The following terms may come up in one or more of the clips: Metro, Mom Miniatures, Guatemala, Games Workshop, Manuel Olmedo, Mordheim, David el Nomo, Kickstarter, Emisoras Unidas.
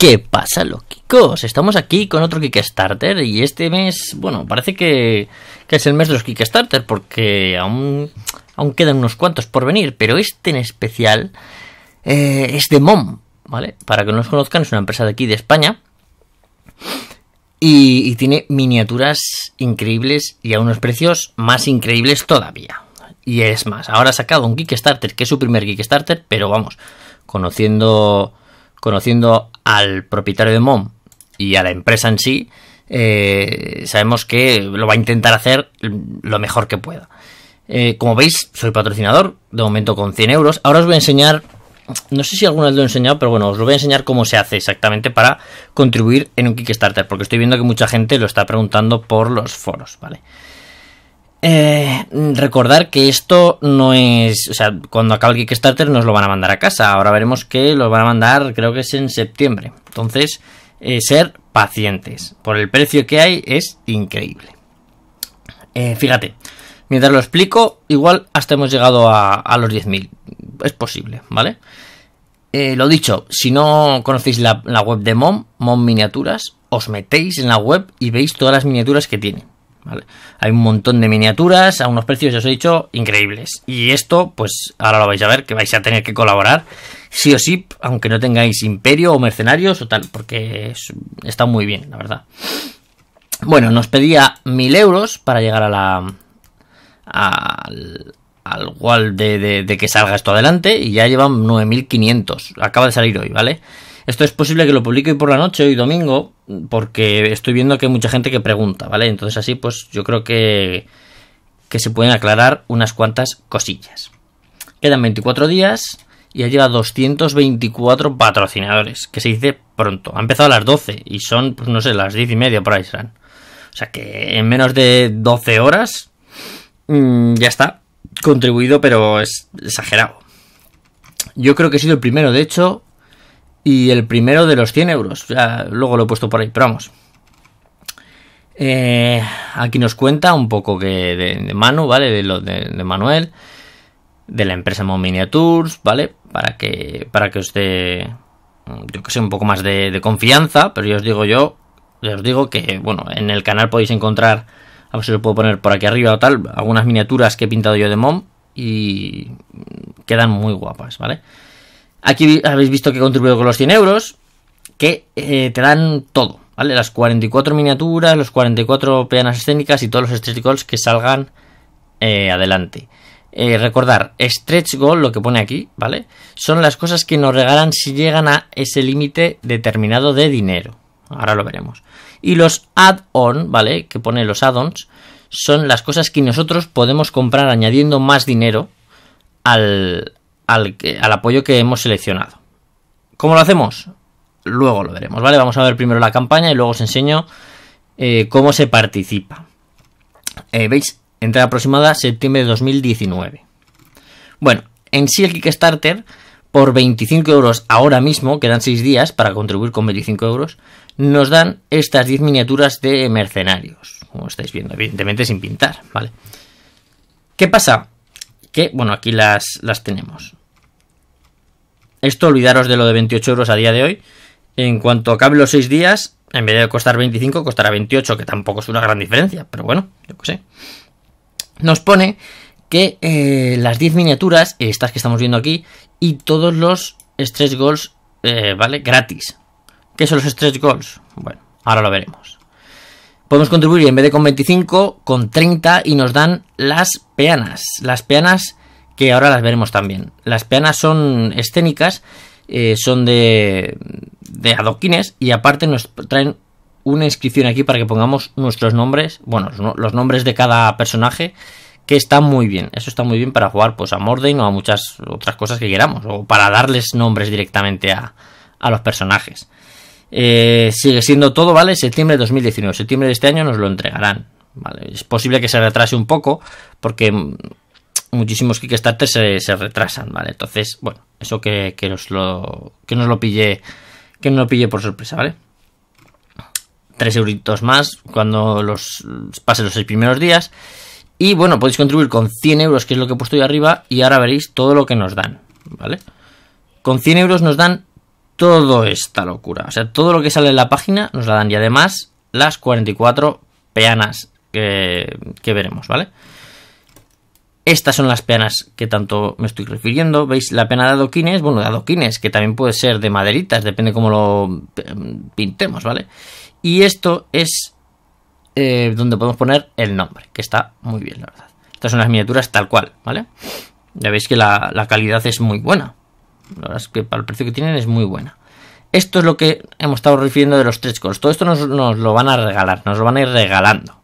¿Qué pasa, Loquicos? Estamos aquí con otro Kickstarter y este mes, bueno, parece que es el mes de los Kickstarter porque aún quedan unos cuantos por venir, pero este en especial es de Mom, ¿vale? Para que no los conozcan, es una empresa de aquí, de España, y tiene miniaturas increíbles y a unos precios más increíbles todavía. Y es más, ahora ha sacado un Kickstarter, que es su primer Kickstarter, pero vamos, conociendo al propietario de Mom y a la empresa en sí, sabemos que lo va a intentar hacer lo mejor que pueda. Como veis, soy patrocinador, de momento con 100 euros. Ahora os voy a enseñar, no sé si alguna vez lo he enseñado, pero bueno, os lo voy a enseñar cómo se hace exactamente para contribuir en un Kickstarter, porque estoy viendo que mucha gente lo está preguntando por los foros, ¿vale? Recordar que esto no es, o sea, cuando acabe el Kickstarter nos lo van a mandar a casa. Ahora veremos que lo van a mandar, creo que es en septiembre. Entonces, ser pacientes. Por el precio que hay es increíble. Fíjate, mientras lo explico, igual hasta hemos llegado a los 10.000. Es posible, ¿vale? Lo dicho, si no conocéis la web de Mom, Mom Miniaturas, os metéis en la web y veis todas las miniaturas que tiene. Vale. Hay un montón de miniaturas a unos precios, ya os he dicho, increíbles. Y esto, pues ahora lo vais a ver, que vais a tener que colaborar sí o sí, aunque no tengáis imperio o mercenarios o tal, porque está muy bien, la verdad. Bueno, nos pedía 1.000 euros para llegar a al wall de que salga esto adelante, y ya llevan 9.500. Acaba de salir hoy, ¿vale? Esto es posible que lo publique hoy por la noche, hoy domingo, porque estoy viendo que hay mucha gente que pregunta, ¿vale? Entonces así pues yo creo que se pueden aclarar unas cuantas cosillas. Quedan 24 días y ya lleva 224 patrocinadores, que se dice pronto. Ha empezado a las 12 y son, pues no sé, las 10:30 por ahí serán. O sea que en menos de 12 horas ya está contribuido, pero es exagerado. Yo creo que he sido el primero, de hecho... Y el primero de los 100 euros. Ya, luego lo he puesto por ahí, pero vamos. Aquí nos cuenta un poco que de Manu, ¿vale? De Manuel. De la empresa Mom Miniatures, ¿vale? Para que os dé, yo que sé, un poco más de confianza. Pero ya os digo que, bueno, en el canal podéis encontrar, a ver si lo puedo poner por aquí arriba o tal, algunas miniaturas que he pintado yo de Mom. Y quedan muy guapas, ¿vale? Aquí habéis visto que he contribuido con los 100 euros, que te dan todo, ¿vale? Las 44 miniaturas, los 44 peanas escénicas y todos los stretch goals que salgan adelante. Recordar, stretch goal, lo que pone aquí, ¿vale? Son las cosas que nos regalan si llegan a ese límite determinado de dinero. Ahora lo veremos. Y los add-on, ¿vale? Que pone los add-ons, son las cosas que nosotros podemos comprar añadiendo más dinero al apoyo que hemos seleccionado. ¿Cómo lo hacemos? Luego lo veremos, ¿vale? Vamos a ver primero la campaña y luego os enseño cómo se participa. ¿Veis? Entrada aproximada septiembre de 2019. Bueno, en sí el Kickstarter, por 25 euros ahora mismo, quedan 6 días para contribuir con 25 euros, nos dan estas 10 miniaturas de mercenarios, como estáis viendo, evidentemente sin pintar, ¿vale? ¿Qué pasa? Que, bueno, aquí las tenemos. Esto, olvidaros de lo de 28 euros a día de hoy. En cuanto acaben los 6 días, en vez de costar 25, costará 28, que tampoco es una gran diferencia, pero bueno, yo qué sé. Nos pone que las 10 miniaturas, estas que estamos viendo aquí, y todos los stretch goals, ¿vale? Gratis. ¿Qué son los stretch goals? Bueno, ahora lo veremos. Podemos contribuir en vez de con 25, con 30 y nos dan las peanas. Las peanas que ahora las veremos también. Las peanas son escénicas, son de adoquines y aparte nos traen una inscripción aquí para que pongamos nuestros nombres, bueno, los nombres de cada personaje, que está muy bien. Eso está muy bien para jugar pues a Mordheim o a muchas otras cosas que queramos, o para darles nombres directamente a los personajes. Sigue siendo todo, ¿vale? Septiembre de 2019, septiembre de este año nos lo entregarán, ¿vale? Es posible que se retrase un poco porque muchísimos Kickstarter se retrasan, ¿vale? Entonces, bueno, eso que nos lo pille por sorpresa, ¿vale? 3 euritos más cuando los pasen los 6 primeros días. Y bueno, podéis contribuir con 100 euros, que es lo que he puesto ahí arriba, y ahora veréis todo lo que nos dan, ¿vale? Con 100 euros nos dan toda esta locura. O sea, todo lo que sale en la página nos la dan. Y además, las 44 peanas que veremos, ¿vale? Estas son las peanas que tanto me estoy refiriendo. ¿Veis? La peana de adoquines, bueno, de adoquines, que también puede ser de maderitas, depende cómo lo pintemos, ¿vale? Y esto es donde podemos poner el nombre, que está muy bien, la verdad. Estas son las miniaturas tal cual, ¿vale? Ya veis que la calidad es muy buena. La verdad es que para el precio que tienen es muy buena. Esto es lo que hemos estado refiriendo de los tres cores. Todo esto nos lo van a regalar, nos lo van a ir regalando.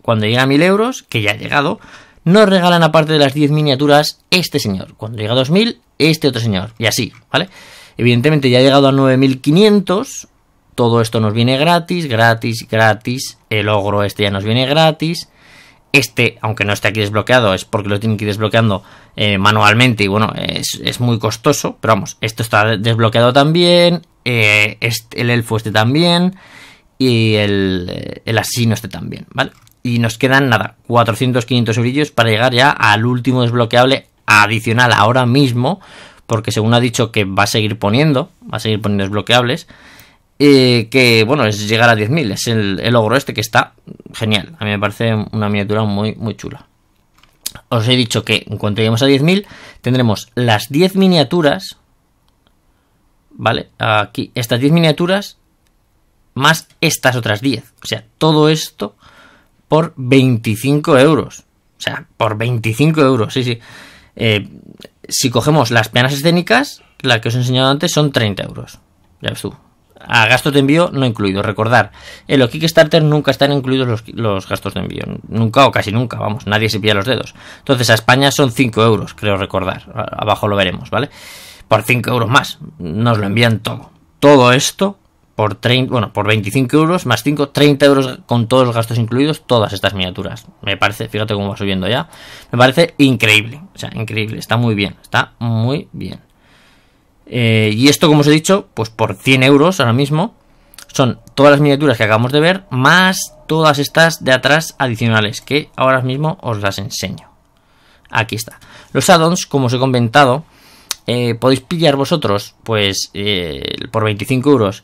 Cuando llegue a 1000 euros, que ya ha llegado, nos regalan, aparte de las 10 miniaturas, este señor. Cuando llega a 2000, este otro señor. Y así, ¿vale? Evidentemente ya ha llegado a 9500. Todo esto nos viene gratis, gratis, gratis. El ogro este ya nos viene gratis. Este, aunque no esté aquí desbloqueado, es porque lo tienen que ir desbloqueando manualmente. Y bueno, es muy costoso. Pero vamos, esto está desbloqueado también. El elfo este también. Y el asesino este también, ¿vale? Y nos quedan, nada, 400, 500 eurillos para llegar ya al último desbloqueable adicional ahora mismo. Porque según ha dicho que va a seguir poniendo desbloqueables. Que, bueno, es llegar a 10.000. Es el ogro este, que está genial. A mí me parece una miniatura muy, muy chula. Os he dicho que en cuanto lleguemos a 10.000 tendremos las 10 miniaturas, ¿vale? Aquí, estas 10 miniaturas más estas otras 10. O sea, todo esto por 25 euros. O sea, por 25 euros, sí, sí. Si cogemos las peanas escénicas, la que os he enseñado antes, son 30 euros. Ya ves tú. A gastos de envío no incluido. Recordar, en los Kickstarter nunca están incluidos los gastos de envío. Nunca o casi nunca, vamos, nadie se pilla los dedos. Entonces a España son 5 euros, creo recordar. Abajo lo veremos, ¿vale? Por 5 euros más, nos lo envían todo. Todo esto por 30, bueno, por 25 euros más 5, 30 euros con todos los gastos incluidos, todas estas miniaturas. Me parece, fíjate cómo va subiendo ya. Me parece increíble, o sea, increíble. Está muy bien, está muy bien. Y esto, como os he dicho, pues por 100 euros ahora mismo son todas las miniaturas que acabamos de ver, más todas estas de atrás adicionales, que ahora mismo os las enseño. Aquí está. Los add-ons, como os he comentado, podéis pillar vosotros, pues por 25 euros,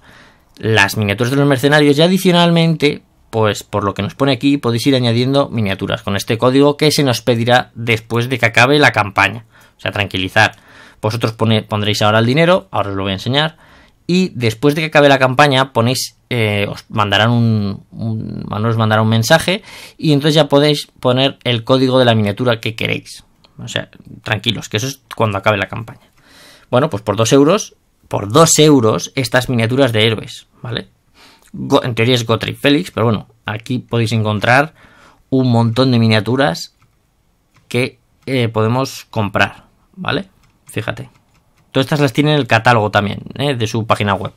las miniaturas de los mercenarios, y adicionalmente, pues por lo que nos pone aquí, podéis ir añadiendo miniaturas con este código que se nos pedirá después de que acabe la campaña. O sea, tranquilizar. Vosotros pondréis ahora el dinero, ahora os lo voy a enseñar, y después de que acabe la campaña ponéis, os mandarán un mensaje, y entonces ya podéis poner el código de la miniatura que queréis. O sea, tranquilos, que eso es cuando acabe la campaña. Bueno, pues por 2 euros estas miniaturas de héroes, ¿vale? En teoría es Gotrip Félix, pero bueno, aquí podéis encontrar un montón de miniaturas que podemos comprar, ¿vale? Fíjate, todas estas las tienen en el catálogo también, de su página web.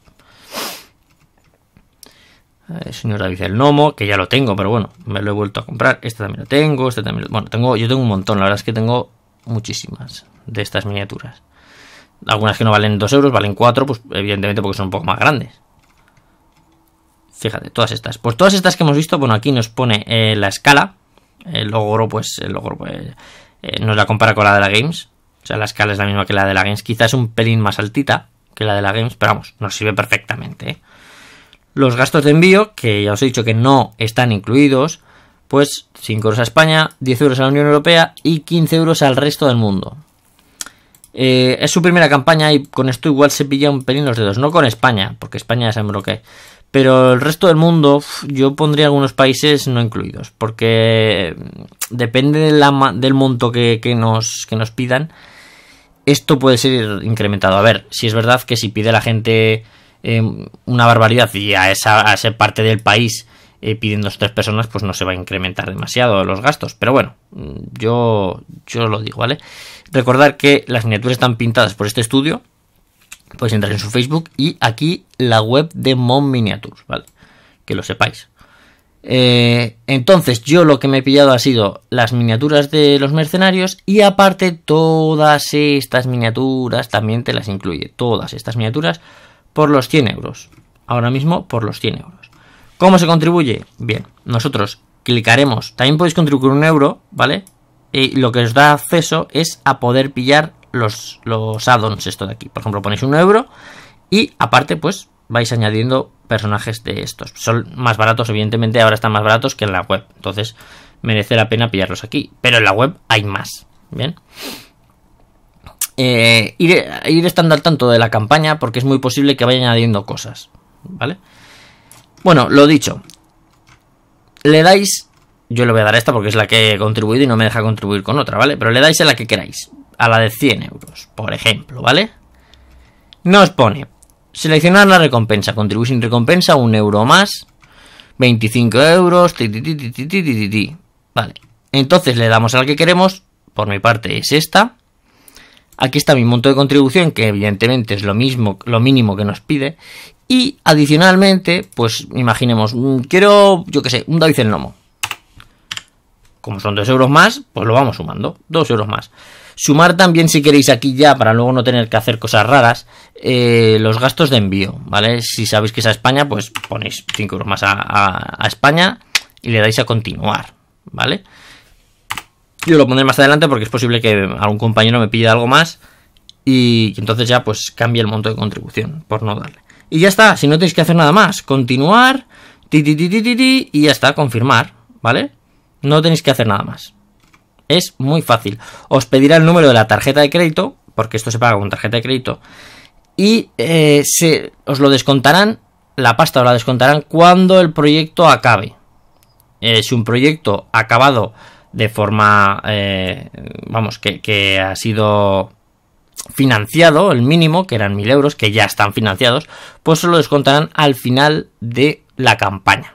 El señor David el Nomo, que ya lo tengo, pero bueno, me lo he vuelto a comprar. Este también lo tengo, este también lo... Bueno, yo tengo un montón, la verdad es que tengo muchísimas de estas miniaturas. Algunas que no valen 2 euros, valen 4, pues evidentemente porque son un poco más grandes. Fíjate, todas estas. Pues todas estas que hemos visto, bueno, aquí nos pone la escala. El ogro, pues nos la compara con la de la Games. O sea, la escala es la misma que la de la Games. Quizás un pelín más altita que la de la Games, pero vamos, nos sirve perfectamente, ¿eh? Los gastos de envío, que ya os he dicho que no están incluidos, pues 5 euros a España, 10 euros a la Unión Europea y 15 euros al resto del mundo. Es su primera campaña y con esto igual se pilla un pelín los dedos. No con España, porque España ya sabemos lo que es. Pero el resto del mundo, yo pondría algunos países no incluidos, porque depende del monto que nos pidan. Esto puede ser incrementado. A ver, si es verdad que si pide la gente una barbaridad y a esa parte del país piden 2 o 3 personas, pues no se va a incrementar demasiado los gastos. Pero bueno, yo lo digo, ¿vale? Recordar que las miniaturas están pintadas por este estudio. Podéis entrar en su Facebook y aquí la web de Mom Miniatures, ¿vale? Que lo sepáis. Entonces, yo lo que me he pillado ha sido las miniaturas de los mercenarios, y aparte todas estas miniaturas también te las incluye. Todas estas miniaturas por los 100 euros. Ahora mismo por los 100 euros. ¿Cómo se contribuye? Bien, nosotros clicaremos. También podéis contribuir 1 euro, ¿vale? Y lo que os da acceso es a poder pillar los add-ons, esto de aquí. Por ejemplo, ponéis 1 euro Y aparte pues vais añadiendo personajes de estos. Son más baratos, evidentemente ahora están más baratos que en la web. Entonces merece la pena pillarlos aquí. Pero en la web hay más. Bien. Ir estando al tanto de la campaña porque es muy posible que vayan añadiendo cosas. ¿Vale? Bueno, lo dicho. Le dais... Yo le voy a dar esta porque es la que he contribuido y no me deja contribuir con otra, ¿vale? Pero le dais a la que queráis. A la de 100 euros, por ejemplo, ¿vale? Nos pone... Seleccionar la recompensa. Contribuir sin recompensa, 1 euro más. 25 euros. Vale. Entonces le damos al que queremos. Por mi parte es esta. Aquí está mi monto de contribución, que evidentemente es lo mismo, lo mínimo que nos pide. Y adicionalmente, pues imaginemos, quiero, yo qué sé, un David el Nomo. Como son 2 euros más, pues lo vamos sumando. 2 euros más. Sumar también, si queréis aquí ya, para luego no tener que hacer cosas raras, los gastos de envío, ¿vale? Si sabéis que es a España, pues ponéis 5 euros más a España y le dais a continuar, ¿vale? Yo lo pondré más adelante porque es posible que algún compañero me pida algo más y entonces ya pues cambie el monto de contribución, por no darle. Y ya está, si no tenéis que hacer nada más, continuar, y ya está, confirmar, ¿vale? No tenéis que hacer nada más. Es muy fácil. Os pedirá el número de la tarjeta de crédito, porque esto se paga con tarjeta de crédito, y os lo descontarán, la pasta os la descontarán cuando el proyecto acabe. Si un proyecto ha acabado de forma, vamos, que ha sido financiado, el mínimo, que eran 1000 euros, que ya están financiados, pues se lo descontarán al final de la campaña.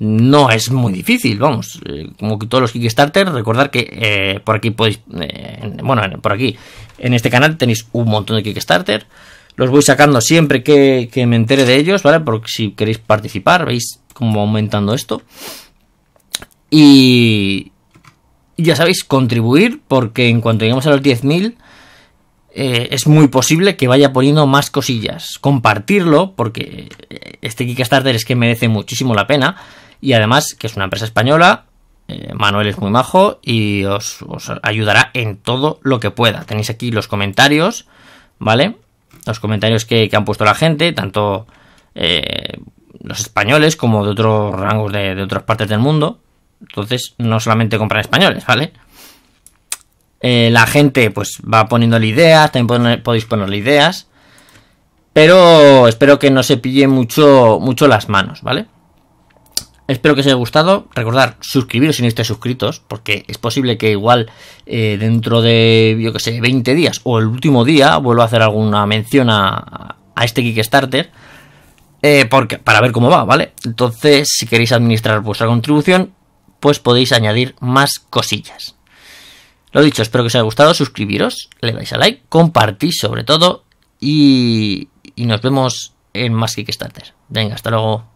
No es muy difícil, vamos, como que todos los Kickstarter, recordad que por aquí podéis, bueno, por aquí, en este canal tenéis un montón de Kickstarter, los voy sacando siempre que me entere de ellos, ¿vale? Porque si queréis participar, veis cómo va aumentando esto. Y ya sabéis, contribuir, porque en cuanto lleguemos a los 10.000... es muy posible que vaya poniendo más cosillas. Compartirlo, porque este Kickstarter es que merece muchísimo la pena. Y además, que es una empresa española, Manuel es muy majo y os ayudará en todo lo que pueda. Tenéis aquí los comentarios, ¿vale? Los comentarios que han puesto la gente, tanto los españoles como de otros rangos de otras partes del mundo. Entonces, no solamente compran españoles, ¿vale? La gente pues va poniéndole ideas, también podéis ponerle ideas, pero espero que no se pille mucho las manos, ¿vale? Espero que os haya gustado, recordad, suscribiros si no estáis suscritos, porque es posible que igual dentro de, yo que sé, 20 días o el último día vuelva a hacer alguna mención a este Kickstarter, porque, para ver cómo va, ¿vale? Entonces, si queréis administrar vuestra contribución, pues podéis añadir más cosillas. Lo dicho, espero que os haya gustado, suscribiros, le dais a like, compartís sobre todo y nos vemos en más Kickstarter. Venga, hasta luego.